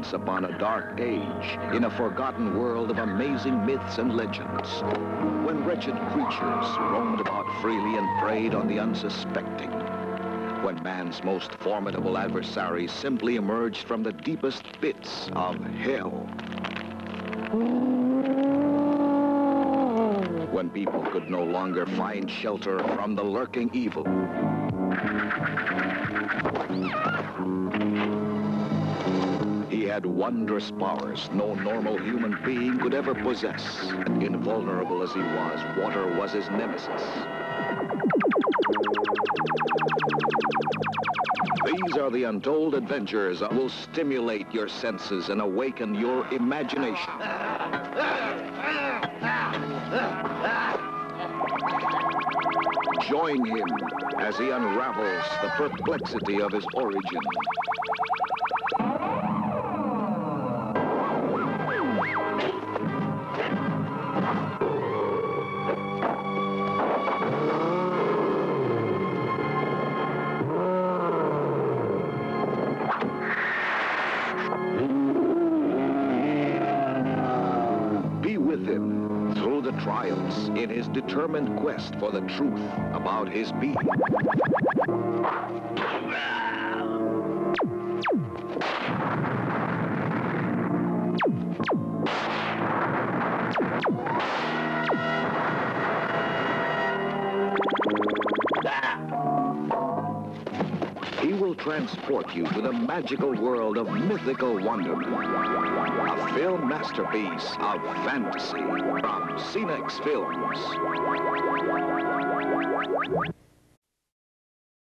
once upon a dark age in a forgotten world of amazing myths and legends, when wretched creatures roamed about freely and preyed on the unsuspecting, when man's most formidable adversaries simply emerged from the deepest pits of hell, when people could no longer find shelter from the lurking evil. He had wondrous powers no normal human being could ever possess. Invulnerable as he was, water was his nemesis. These are the untold adventures that will stimulate your senses and awaken your imagination. Join him as he unravels the perplexity of his origin. Trials in his determined quest for the truth about his being. He will transport you to the magical world of mythical wonderment. A film masterpiece of fantasy from Cinex Films.